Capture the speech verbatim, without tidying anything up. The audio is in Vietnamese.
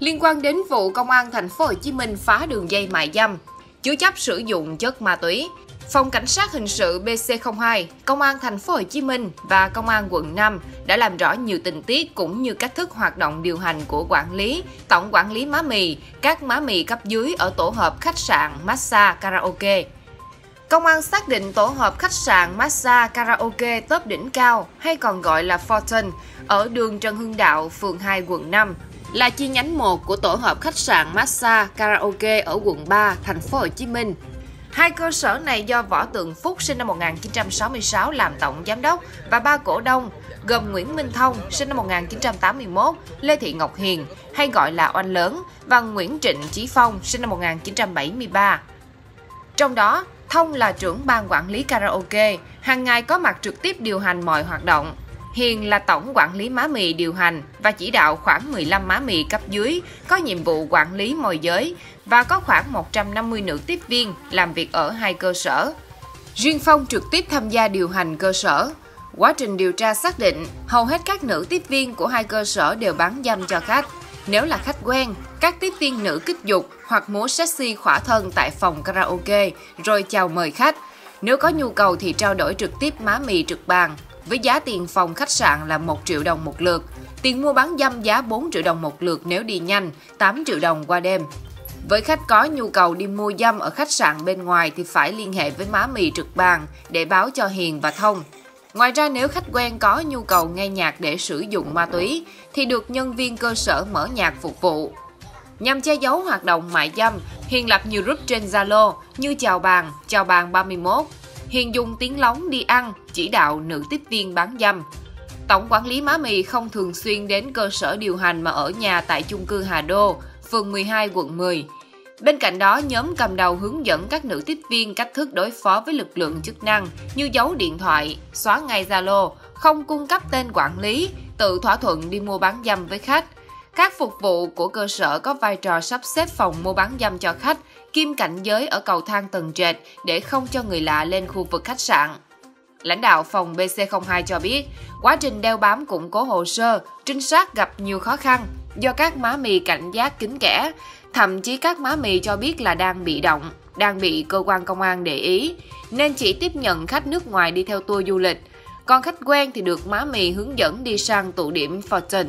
liên quan đến vụ Công an thành phố Hồ Chí Minh phá đường dây mại dâm, chứa chấp sử dụng chất ma túy. Phòng Cảnh sát Hình sự P C không hai, Công an thành phố Hồ Chí Minh và Công an quận năm đã làm rõ nhiều tình tiết cũng như cách thức hoạt động điều hành của quản lý, tổng quản lý má mì, các má mì cấp dưới ở tổ hợp khách sạn, massage, karaoke. Công an xác định tổ hợp khách sạn, massage, karaoke tốp đỉnh cao hay còn gọi là Fortin ở đường Trần Hưng Đạo, phường hai, quận năm là chi nhánh một của tổ hợp khách sạn, massage, karaoke ở quận ba, thành phố Hồ Chí Minh. Hai cơ sở này do Võ Tường Phúc sinh năm một nghìn chín trăm sáu mươi sáu làm tổng giám đốc và ba cổ đông gồm Nguyễn Minh Thông sinh năm một nghìn chín trăm tám mươi mốt, Lê Thị Ngọc Hiền hay gọi là Oanh Lớn và Nguyễn Trịnh Chí Phong sinh năm một nghìn chín trăm bảy mươi ba. Trong đó, Thông là trưởng ban quản lý karaoke, hàng ngày có mặt trực tiếp điều hành mọi hoạt động. Hiền là tổng quản lý má mì điều hành và chỉ đạo khoảng mười lăm má mì cấp dưới có nhiệm vụ quản lý môi giới và có khoảng một trăm năm mươi nữ tiếp viên làm việc ở hai cơ sở. Riêng Phong trực tiếp tham gia điều hành cơ sở. Quá trình điều tra xác định, hầu hết các nữ tiếp viên của hai cơ sở đều bán dâm cho khách. Nếu là khách quen, các tiếp viên nữ kích dục hoặc múa sexy khỏa thân tại phòng karaoke rồi chào mời khách. Nếu có nhu cầu thì trao đổi trực tiếp má mì trực bàn, với giá tiền phòng khách sạn là một triệu đồng một lượt, tiền mua bán dâm giá bốn triệu đồng một lượt nếu đi nhanh, tám triệu đồng qua đêm. Với khách có nhu cầu đi mua dâm ở khách sạn bên ngoài thì phải liên hệ với má mì trực bàn để báo cho Hiền và Thông. Ngoài ra, nếu khách quen có nhu cầu nghe nhạc để sử dụng ma túy thì được nhân viên cơ sở mở nhạc phục vụ. Nhằm che giấu hoạt động mại dâm, Hiền lập nhiều group trên Zalo như Chào Bàn, Chào Bàn ba mươi mốt. Hiền dùng tiếng lóng đi ăn, chỉ đạo nữ tiếp viên bán dâm. Tổng quản lý má mì không thường xuyên đến cơ sở điều hành mà ở nhà tại chung cư Hà Đô, phường mười hai, quận mười. Bên cạnh đó, nhóm cầm đầu hướng dẫn các nữ tiếp viên cách thức đối phó với lực lượng chức năng như giấu điện thoại, xóa ngay Zalo, không cung cấp tên quản lý, tự thỏa thuận đi mua bán dâm với khách. Các phục vụ của cơ sở có vai trò sắp xếp phòng mua bán dâm cho khách, kiêm cảnh giới ở cầu thang tầng trệt để không cho người lạ lên khu vực khách sạn. Lãnh đạo phòng P C không hai cho biết, quá trình đeo bám củng cố hồ sơ, trinh sát gặp nhiều khó khăn do các má mì cảnh giác kín kẽ, thậm chí các má mì cho biết là đang bị động, đang bị cơ quan công an để ý, nên chỉ tiếp nhận khách nước ngoài đi theo tour du lịch, còn khách quen thì được má mì hướng dẫn đi sang tụ điểm Fortin.